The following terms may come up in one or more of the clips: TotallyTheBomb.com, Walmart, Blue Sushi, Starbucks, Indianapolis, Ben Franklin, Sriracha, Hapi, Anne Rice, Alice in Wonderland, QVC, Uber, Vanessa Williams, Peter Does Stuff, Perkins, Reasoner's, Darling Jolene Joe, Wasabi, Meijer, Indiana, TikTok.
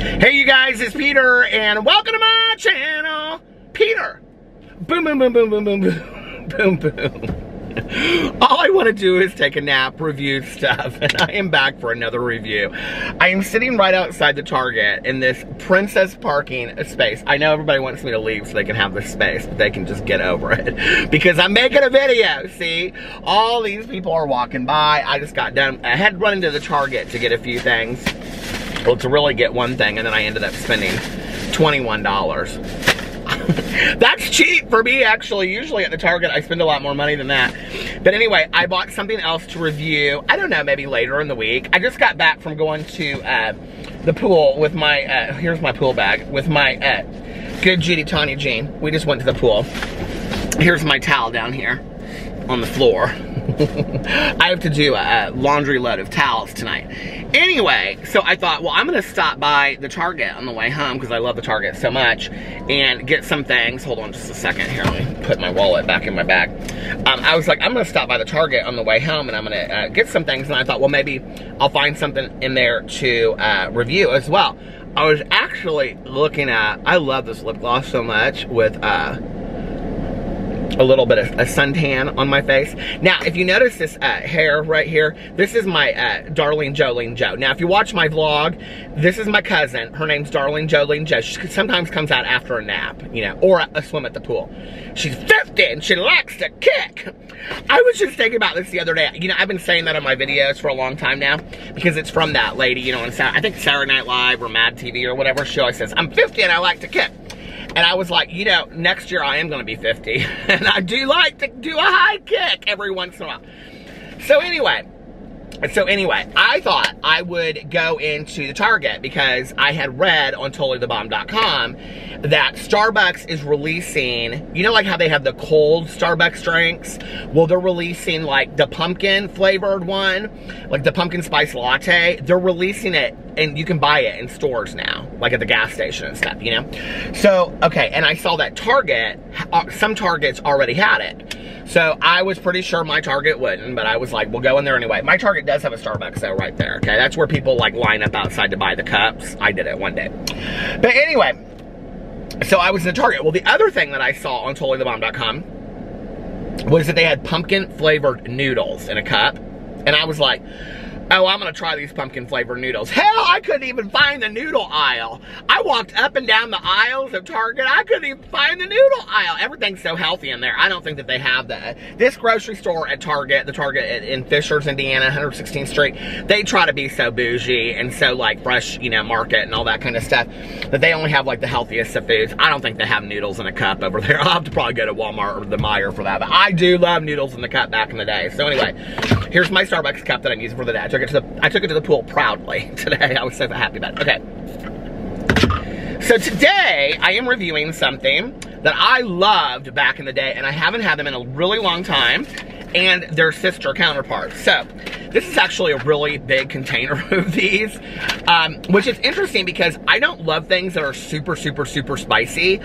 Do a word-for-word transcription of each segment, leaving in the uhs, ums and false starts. Hey you guys, it's Peter and welcome to my channel. Peter. Boom, boom, boom, boom, boom, boom, boom, boom, boom. All I want to do is take a nap, review stuff, and I am back for another review. I am sitting right outside the Target in this princess parking space. I know everybody wants me to leave so they can have this space, but they can just get over it. Because I'm making a video, see? All these people are walking by. I just got done. I had run into the Target to get a few things. Well, to really get one thing, and then I ended up spending twenty-one dollars. That's cheap for me, actually. Usually at the Target, I spend a lot more money than that. But anyway, I bought something else to review. I don't know, maybe later in the week. I just got back from going to uh, the pool with my, uh, here's my pool bag, with my uh, good Judy Tawny Jean. We just went to the pool. Here's my towel down here on the floor. I have to do a laundry load of towels tonight. Anyway, so I thought, well, I'm going to stop by the Target on the way home because I love the Target so much and get some things. Hold on just a second here. Let me put my wallet back in my bag. Um, I was like, I'm going to stop by the Target on the way home and I'm going to uh, get some things. And I thought, well, maybe I'll find something in there to uh, review as well. I was actually looking at, I love this lip gloss so much with... Uh, a little bit of a suntan on my face. Now, if you notice this uh, hair right here, this is my uh, darling Jolene Joe. Now, if you watch my vlog, this is my cousin. Her name's Darling Jolene Joe. She sometimes comes out after a nap, you know, or a swim at the pool. She's fifty and she likes to kick. I was just thinking about this the other day. You know, I've been saying that on my videos for a long time now because it's from that lady, you know, on Saturday, I think Saturday Night Live or Mad T V or whatever. She always says, I'm fifty and I like to kick. And I was like, you know, next year I am going to be fifty. And I do like to do a high kick every once in a while. So anyway, so anyway, I thought I would go into the Target because I had read on Totally The Bomb dot com that Starbucks is releasing, you know, like how they have the cold Starbucks drinks? Well, they're releasing like the pumpkin flavored one, like the pumpkin spice latte. They're releasing it and you can buy it in stores now, like at the gas station and stuff, you know? So, okay, and I saw that Target, some Targets already had it. So I was pretty sure my Target wouldn't, but I was like, we'll go in there anyway. My Target does have a Starbucks though right there, okay? That's where people like line up outside to buy the cups. I did it one day. But anyway, so I was in the Target. Well, the other thing that I saw on Totally The Bomb dot com was that they had pumpkin flavored noodles in a cup. And I was like, oh, I'm going to try these pumpkin flavored noodles. Hell, I couldn't even find the noodle aisle. I walked up and down the aisles of Target. I couldn't even find the noodle aisle. Everything's so healthy in there. I don't think that they have that. This grocery store at Target, the Target in Fishers, Indiana, one hundred sixteenth Street, they try to be so bougie and so like fresh, you know, market and all that kind of stuff that they only have like the healthiest of foods. I don't think they have noodles in a cup over there. I'll have to probably go to Walmart or the Meijer for that. But I do love noodles in the cup back in the day. So anyway, here's my Starbucks cup that I'm using for the day. I took it to the, I took it to the pool proudly today. I was so happy about it. Okay. So today I am reviewing something that I loved back in the day and I haven't had them in a really long time and their sister counterparts. So this is actually a really big container of these, um, which is interesting because I don't love things that are super, super, super spicy,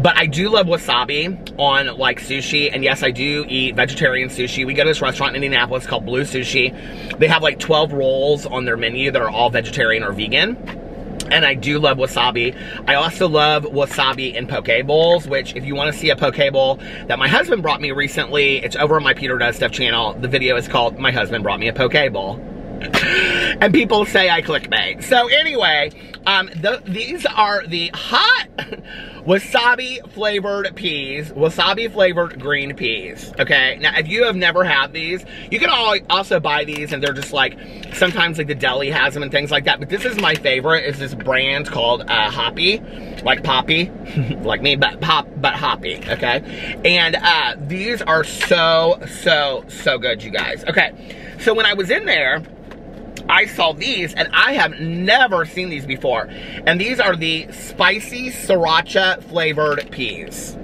but I do love wasabi on like sushi. And yes, I do eat vegetarian sushi. We go to this restaurant in Indianapolis called Blue Sushi. They have like twelve rolls on their menu that are all vegetarian or vegan. And I do love wasabi. I also love wasabi in poke bowls, which if you want to see a poke bowl that my husband brought me recently, it's over on my Peter Does Stuff channel. The video is called, My Husband Brought Me a Poke Bowl. And people say I clickbait. So anyway, um, the, these are the hot wasabi flavored peas, wasabi flavored green peas. Okay, now if you have never had these, you can also buy these and they're just like, sometimes like the deli has them and things like that. But this is my favorite, is this brand called uh, Hapi, like Poppy, like me, but Pop, but Hapi, okay? And uh, these are so, so, so good, you guys. Okay, so when I was in there, I saw these and I have never seen these before. And these are the spicy sriracha flavored peas.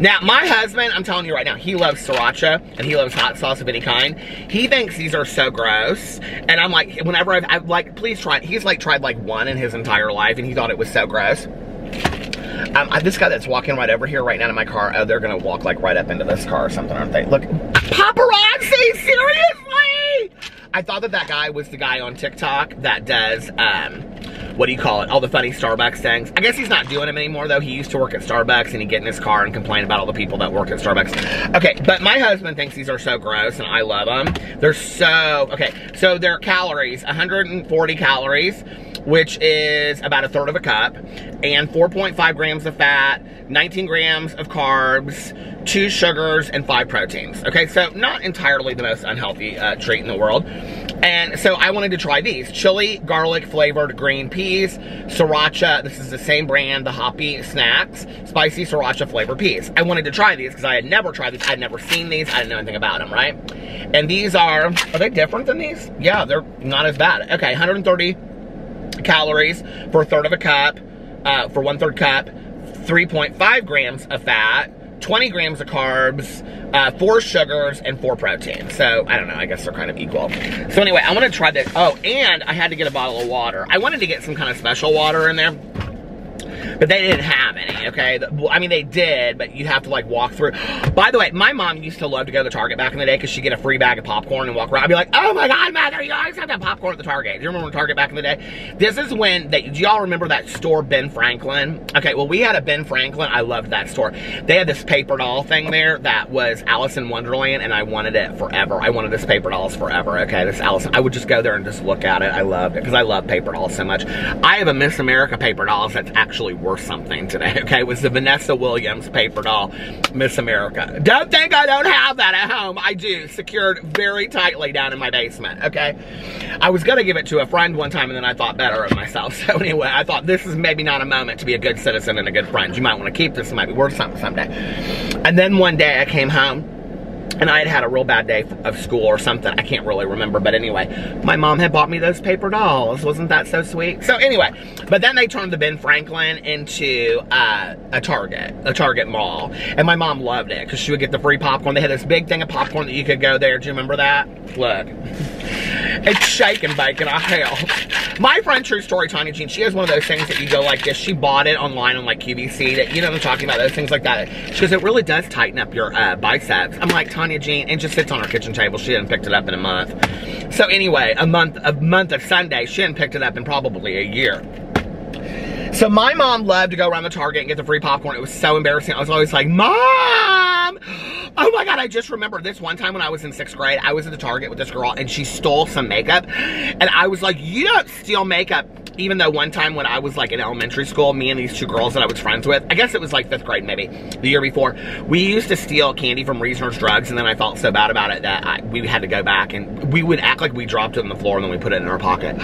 Now, my husband, I'm telling you right now, he loves sriracha and he loves hot sauce of any kind. He thinks these are so gross. And I'm like, whenever I've, I've like, please try it. He's like tried like one in his entire life and he thought it was so gross. Um, I, this guy that's walking right over here right now to my car, oh, they're going to walk like right up into this car or something, aren't they? Look, paparazzi, seriously? I thought that that guy was the guy on TikTok that does um, what do you call it, all the funny Starbucks things. I guess he's not doing them anymore, though. He used to work at Starbucks, and he'd get in his car and complain about all the people that work at Starbucks. Okay, but my husband thinks these are so gross, and I love them. They're so, okay, so they're calories, one hundred forty calories, which is about a third of a cup, and four point five grams of fat, nineteen grams of carbs, two sugars, and five proteins. Okay, so not entirely the most unhealthy uh, treat in the world. And so I wanted to try these. Chili garlic flavored green peas, Sriracha, this is the same brand, the Hapi snacks, spicy Sriracha flavored peas. I wanted to try these because I had never tried these. I had never seen these. I didn't know anything about them, right? And these are, are they different than these? Yeah, they're not as bad. Okay, one hundred thirty calories for a third of a cup, uh, for one third cup, three point five grams of fat, twenty grams of carbs, uh, four sugars, and four proteins. So, I don't know, I guess they're kind of equal. So anyway, I want to try this. Oh, and I had to get a bottle of water. I wanted to get some kind of special water in there, but they didn't have any, okay? I mean, they did, but you'd have to, like, walk through. By the way, my mom used to love to go to the Target back in the day because she'd get a free bag of popcorn and walk around. I'd be like, oh, my God, Mother, you always have that popcorn at the Target. Do you remember Target back in the day? This is when, they, do y'all remember that store, Ben Franklin? Okay, well, we had a Ben Franklin. I loved that store. They had this paper doll thing there that was Alice in Wonderland, and I wanted it forever. I wanted this paper dolls forever, okay? This Alice, I would just go there and just look at it. I loved it because I love paper dolls so much. I have a Miss America paper dolls that's actually worth something today, okay? It was the Vanessa Williams paper doll, Miss America. Don't think I don't have that at home. I do, secured very tightly down in my basement, okay? I was gonna give it to a friend one time, and then I thought better of myself. So anyway, I thought this is maybe not a moment to be a good citizen and a good friend. You might wanna keep this, it might be worth something someday. And then one day I came home, and I had had a real bad day of school or something. I can't really remember, but anyway, my mom had bought me those paper dolls. Wasn't that so sweet? So anyway, but then they turned the Ben Franklin into uh, a Target, a Target mall. And my mom loved it because she would get the free popcorn. They had this big thing of popcorn that you could go there. Do you remember that? Look, it's shaking bacon, I hell. My friend, true story, Tiny Jean, she has one of those things that you go like this. She bought it online on like Q V C, that, you know what I'm talking about, those things like that. She goes, it really does tighten up your uh, biceps. I'm like, Tanya Jean, and just sits on her kitchen table. She hadn't picked it up in a month. So anyway, a month, a month of Sunday, she hadn't picked it up in probably a year. So my mom loved to go around the Target and get the free popcorn. It was so embarrassing. I was always like, Mom! Oh my God, I just remember this one time when I was in sixth grade, I was at the Target with this girl and she stole some makeup. And I was like, you don't steal makeup. Even though one time when I was like in elementary school, me and these two girls that I was friends with, I guess it was like fifth grade maybe, the year before, we used to steal candy from Reasoner's drugs, and then I felt so bad about it that I, we had to go back, and we would act like we dropped it on the floor and then we put it in our pocket.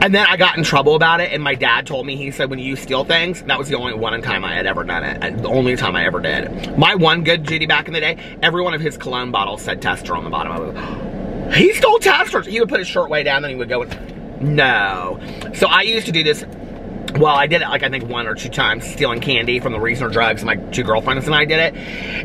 And then I got in trouble about it, and my dad told me, he said, when you steal things, that was the only one time I had ever done it, the only time I ever did. My one good duty back in the day, every one of his cologne bottles said Tester on the bottom of it. He stole Testers! He would put his shirt way down, then he would go and... No. So I used to do this, well, I did it like I think one or two times, stealing candy from the Reasoner drugs. My two girlfriends and I did it.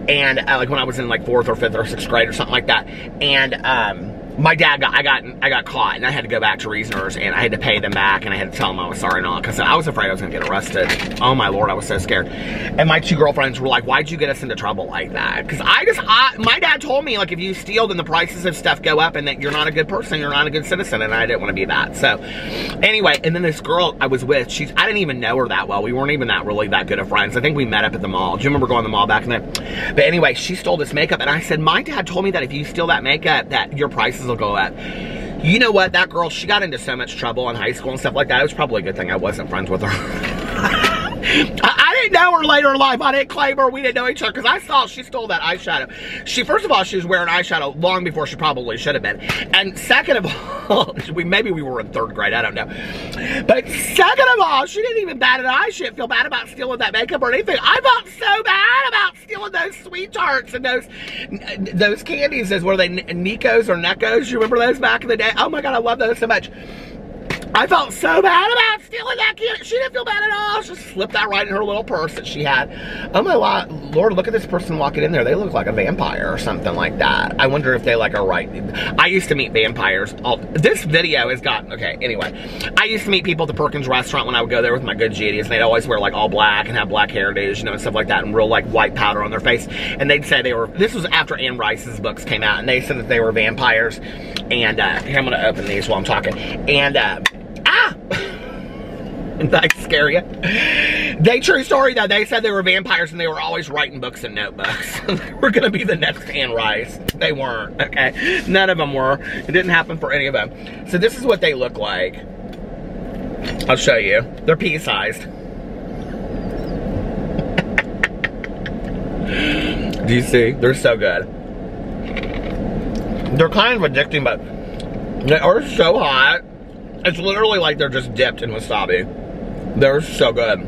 And uh, like when I was in like fourth or fifth or sixth grade or something like that. And um, my dad got, I got, I got caught, and I had to go back to Reasoner's, and I had to pay them back, and I had to tell them I was sorry and all, because I was afraid I was gonna get arrested. Oh my Lord, I was so scared. And my two girlfriends were like, why'd you get us into trouble like that? Because I just, I, my dad told me, like, if you steal, then the prices of stuff go up, and that you're not a good person, you're not a good citizen, and I didn't want to be that. So anyway, and then this girl I was with, she's, I didn't even know her that well. We weren't even that really that good of friends. I think we met up at the mall. Do you remember going to the mall back in the day? But anyway, she stole this makeup, and I said, my dad told me that if you steal that makeup, that your prices will go up. You know what? That girl, she got into so much trouble in high school and stuff like that. It was probably a good thing I wasn't friends with her. I, I didn't know her later in life. I didn't claim her. We didn't know each other, because I saw she stole that eyeshadow. She, first of all, she was wearing eyeshadow long before she probably should have been. And second of all, we, maybe we were in third grade. I don't know. But second of all, she didn't even bat an eye. She didn't feel bad about stealing that makeup or anything. I felt so bad about stealing those sweet tarts and those those candies. Those, were they Nikos or Neckos? You remember those back in the day? Oh my God, I love those so much. I felt so bad about stealing that candy. She didn't feel bad at all. She slipped that right in her little purse that she had. Oh my Lord, look at this person walking in there. They look like a vampire or something like that. I wonder if they like are right. I used to meet vampires. All, this video has gotten, okay, anyway. I used to meet people at the Perkins restaurant when I would go there with my good G Ds, and they'd always wear like all black and have black hairdos, you know, and stuff like that, and real like white powder on their face. And they'd say they were, this was after Anne Rice's books came out, and they said that they were vampires. And uh, here, I'm gonna open these while I'm talking. And uh, ah! and like scare you. They, true story though, they said they were vampires and they were always writing books and notebooks. They were gonna be the next Anne Rice. They weren't, okay? None of them were. It didn't happen for any of them. So this is what they look like. I'll show you. They're pea-sized. Do you see? They're so good. They're kind of addicting, but they are so hot. It's literally like they're just dipped in wasabi. They're so good.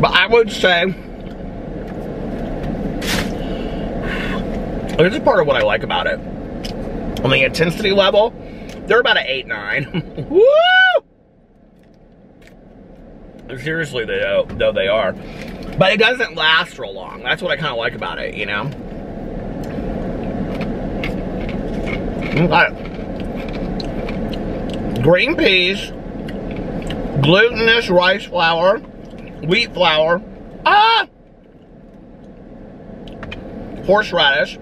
But I would say, this is part of what I like about it. On the intensity level, they're about an eight nine. Woo! Seriously, though, though they are. But it doesn't last real long. That's what I kind of like about it, you know? Okay. Green peas, glutinous rice flour, wheat flour, ah! horseradish,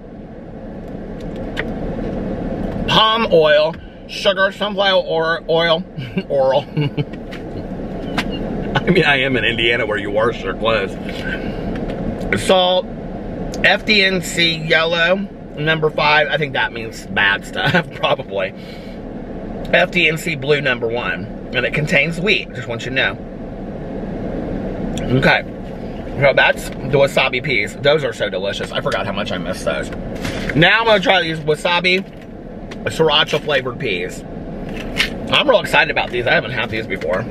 palm oil, sugar, sunflower oil, oil oral. I mean, I am in Indiana where you wash your clothes. Salt, F D N C yellow, number five. I think that means bad stuff, probably. F D N C blue, number one. And it contains wheat, just want you to know. Okay. So that's the wasabi peas. Those are so delicious. I forgot how much I missed those. Now I'm going to try these wasabi sriracha flavored peas. I'm real excited about these. I haven't had these before.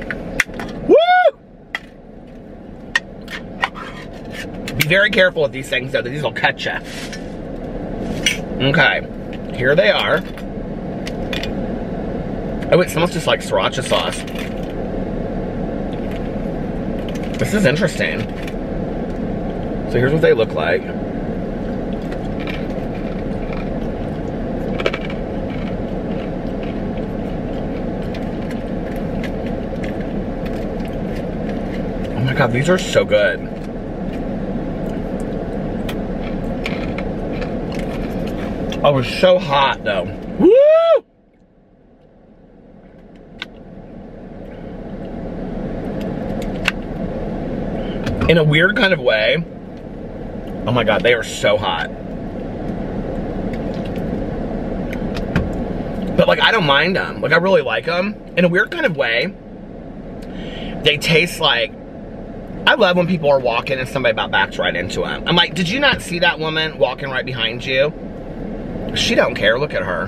Be very careful with these things, though. These will cut you. Okay. Here they are. Oh, it smells just like sriracha sauce. This is interesting. So here's what they look like. Oh my God, these are so good. Oh, it was so hot though. Woo! In a weird kind of way. Oh my God, they are so hot. But like, I don't mind them. Like, I really like them. In a weird kind of way, they taste like, I love when people are walking and somebody about backs right into them. I'm like, did you not see that woman walking right behind you? She don't care. Look at her.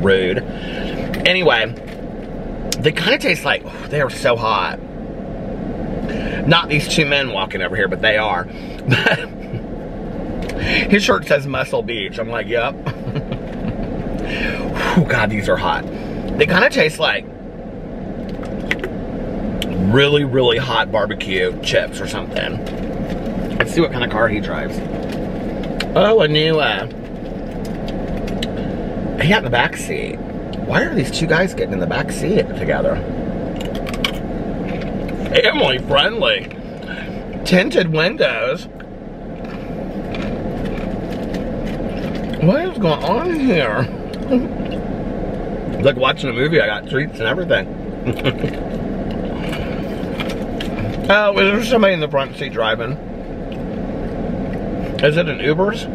Rude. Anyway, they kind of taste like, oh, they are so hot. Not these two men walking over here, but they are. His shirt says Muscle Beach. I'm like, yep. Oh, God, these are hot. They kind of taste like really, really hot barbecue chips or something. Let's see what kind of car he drives. Oh, a new, uh... he got in the back seat. Why are these two guys getting in the back seat together? Family friendly. Tinted windows. What is going on here? It's like watching a movie. I got treats and everything. Oh, is there somebody in the front seat driving? Is it an Uber's?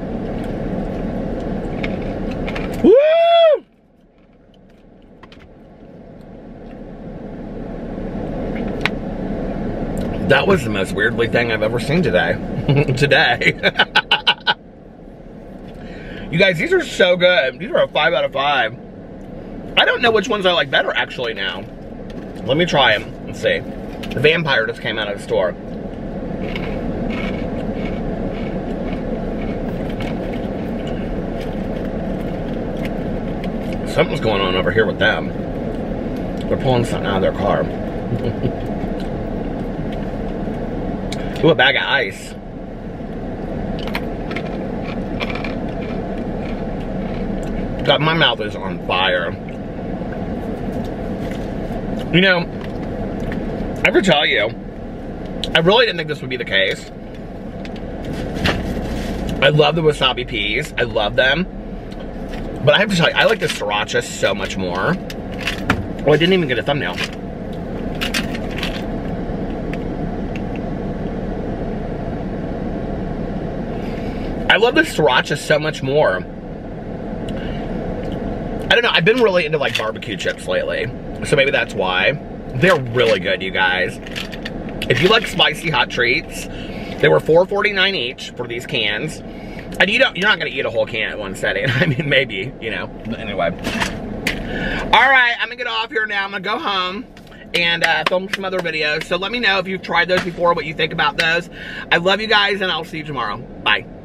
That was the most weirdly thing I've ever seen today. Today. You guys, these are so good. These are a five out of five. I don't know which ones I like better, actually, now. Let me try them and see. The vampire just came out of the store. Something's going on over here with them. They're pulling something out of their car. Ooh, a bag of ice. God, my mouth is on fire. You know, I have to tell you, I really didn't think this would be the case. I love the wasabi peas. I love them. But I have to tell you, I like the sriracha so much more. Oh, I didn't even get a thumbnail. I love the Sriracha so much more. I don't know, I've been really into like barbecue chips lately, so maybe that's why. They're really good, you guys. If you like spicy hot treats, they were four forty-nine each for these cans. And you don't, you're not gonna eat a whole can at one setting. I mean, maybe, you know, but anyway. All right, I'm gonna get off here now. I'm gonna go home and uh, film some other videos. So let me know if you've tried those before, what you think about those. I love you guys, and I'll see you tomorrow. Bye.